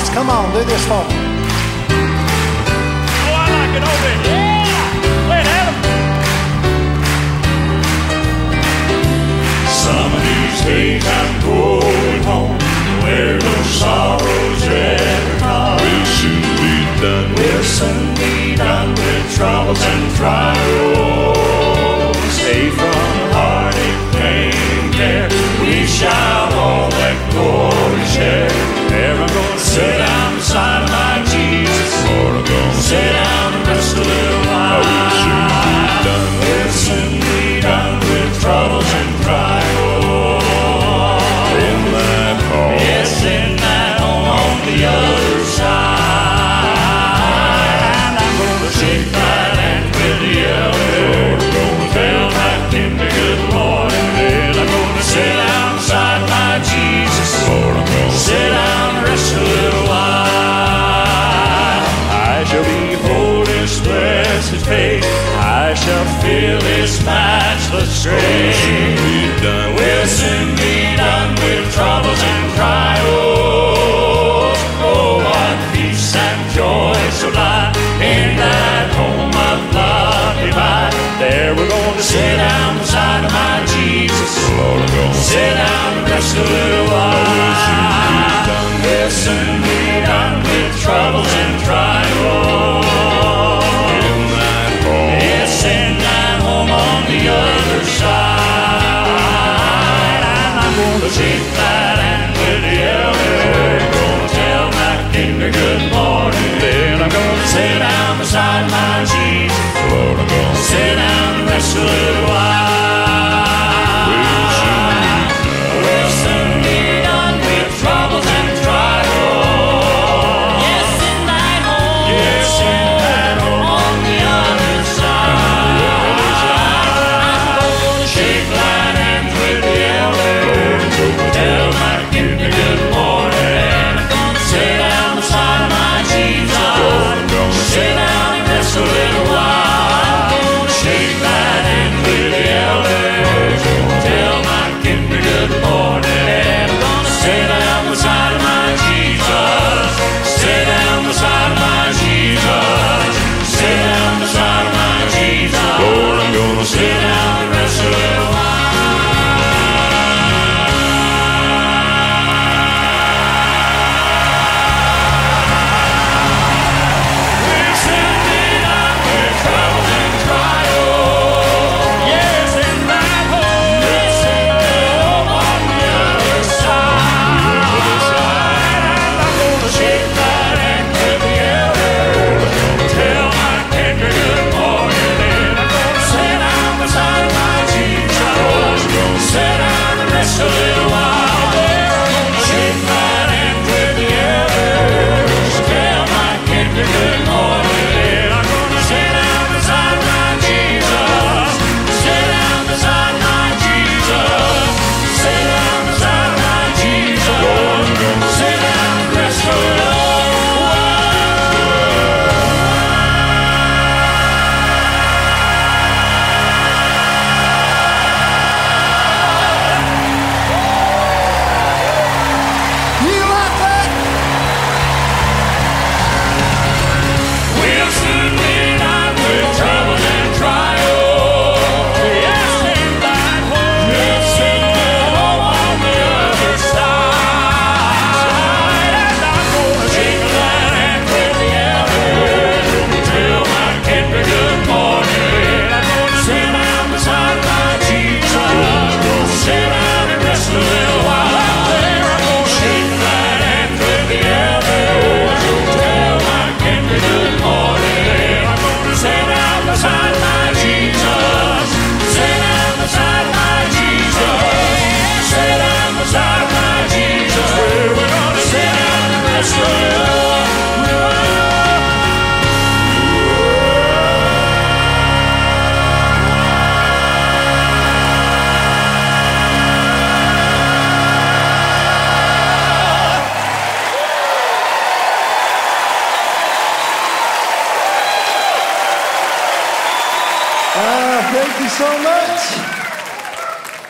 claps. Come on, do this for me. Oh, I like it over here. Yeah! Play it, Adam. Some of these days I'm going home where no sorrows ever come. We'll soon be done. We'll soon be done with troubles and trials. Safe from heartache, pain, care. We shall all that glory share. There I'm gonna sit down beside my Jesus. Lord, I'm gonna sit down and rest a little while. We'll soon be done. We'll soon be done with troubles and trials. In that home, yes, in that home on the other side. And I'm gonna shake my hand with the other. Lord, I'm gonna tell my kin to good Lord. And then I'm gonna sit down beside my Jesus. Lord, I'm gonna sit down and rest a little while. I shall behold His blessed face. I shall feel His matchless grace. We'll soon be done with troubles and trials. Oh, what peace and joy shall lie in that home of love divine. There we're going to sit down beside of my Jesus. Lord, I'm going to sit down and rest a little while. We'll soon be done with troubles and trials. In that home, yes, in that home on the other side. And I'm going to shake that hand with the elder. I'm going to tell my kinder good morning. Then I'm going to sit down beside my Jesus. Lord, I'm going to sit down and rest a little while.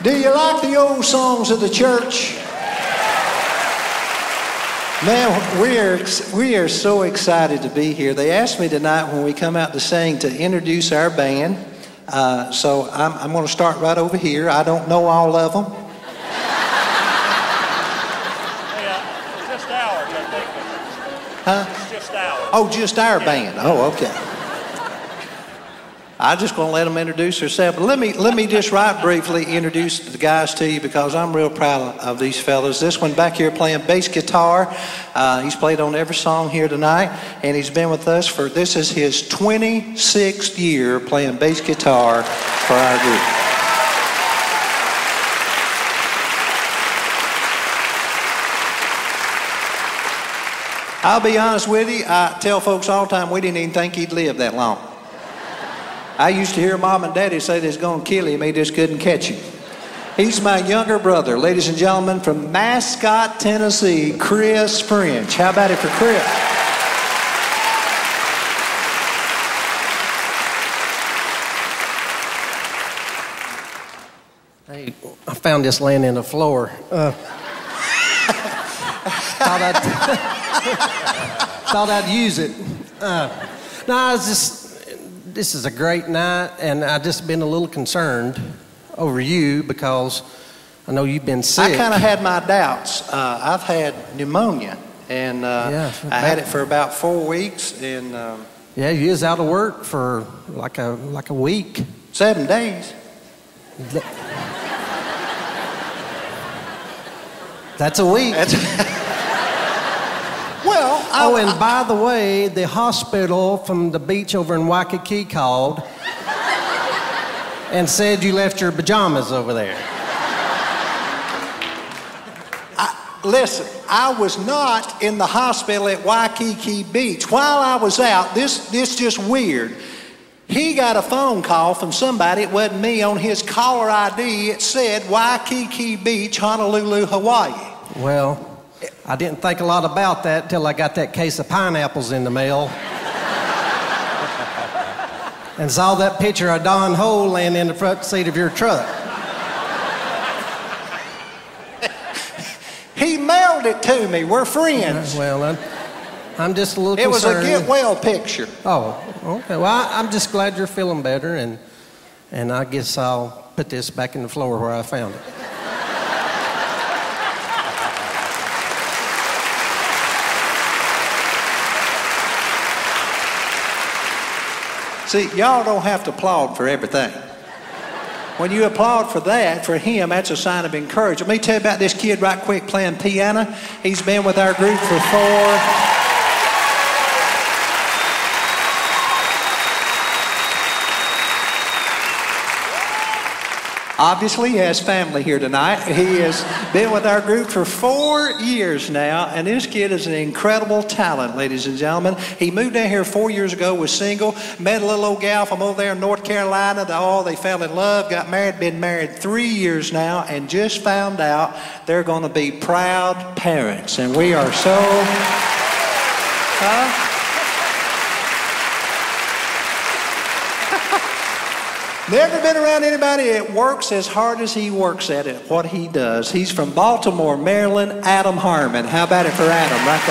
Do you like the old songs of the church? Man, we are so excited to be here. They asked me tonight when we come out to sing to introduce our band. So I'm going to start right over here. I don't know all of them. Hey, it's just ours, I think. Huh? It's just ours. Oh, just our band. Oh, okay. I'm just going to let them introduce themselves. But let me just right briefly introduce the guys to you because I'm real proud of these fellas. This one back here playing bass guitar. He's played on every song here tonight, and he's been with us for, this is his 26th year playing bass guitar for our group. I'll be honest with you, I tell folks all the time we didn't even think he'd live that long. I used to hear Mom and Daddy say they was going to kill him. He just couldn't catch him. He's my younger brother, ladies and gentlemen, from Mascot, Tennessee, Chris French. How about it for Chris? Hey, I found this laying in the floor. Thought I'd use it. No, I was just... This is a great night, and I've just been a little concerned over you because I know you've been sick. I kind of had my doubts. I've had pneumonia, and I had it for about 4 weeks. And yeah, you was out of work for like a week, 7 days. That's a week. Well, oh, and by the way, the hospital from the beach over in Waikiki called and said you left your pajamas over there. Listen, I was not in the hospital at Waikiki Beach. While I was out, this just weird. He got a phone call from somebody, it wasn't me, on his caller ID. It said Waikiki Beach, Honolulu, Hawaii. Well... I didn't think a lot about that till I got that case of pineapples in the mail and saw that picture of Don Ho laying in the front seat of your truck. He mailed it to me. We're friends. Well, I'm just a little concerned. It was a get-well picture. Oh, okay. Well, I'm just glad you're feeling better, and I guess I'll put this back in the floor where I found it. See, y'all don't have to applaud for everything. When you applaud for that, for him, that's a sign of encouragement. Let me tell you about this kid right quick playing piano. He's been with our group for 4. Obviously, he has family here tonight. He has been with our group for 4 years now, and this kid is an incredible talent, ladies and gentlemen. He moved down here 4 years ago, was single, met a little old gal from over there in North Carolina. They fell in love, got married, been married 3 years now, and just found out they're going to be proud parents. And we are so... Never been around anybody that works as hard as he works at it, what he does. He's from Baltimore, Maryland, Adam Harmon. How about it for Adam, right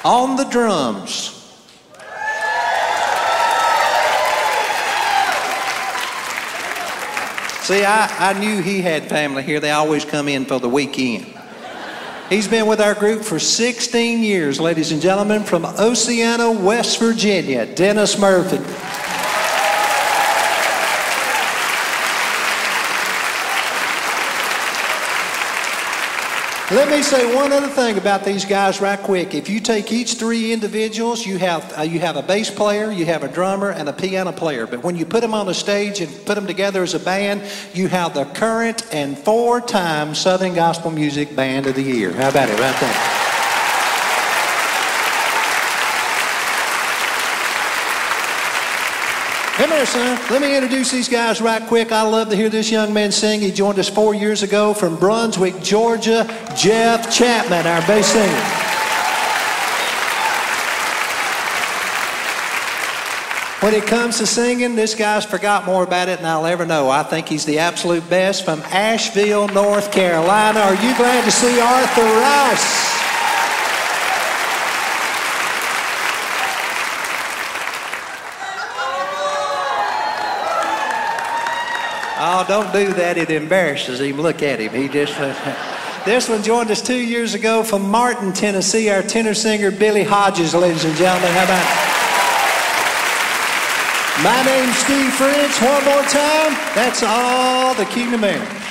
there. On the drums. See, I knew he had family here. They always come in for the weekend. He's been with our group for 16 years, ladies and gentlemen, from Oceana, West Virginia, Dennis Murphy. Let me say one other thing about these guys right quick. If you take each three individuals, you have a bass player, you have a drummer, and a piano player. But when you put them on a stage and put them together as a band, you have the current and 4-time Southern Gospel Music Band of the Year. How about it right there? Come here, son. Let me introduce these guys right quick. I love to hear this young man sing. He joined us 4 years ago from Brunswick, Georgia, Jeff Chapman, our bass singer. When it comes to singing, this guy's forgot more about it than I'll ever know. I think he's the absolute best from Asheville, North Carolina. Are you glad to see Arthur Rice? Oh, don't do that. It embarrasses him. Look at him. He just... This one joined us 2 years ago from Martin, Tennessee, our tenor singer, Billy Hodges, ladies and gentlemen. How about it? My name's Steve French. One more time. That's all the Kingdom Air.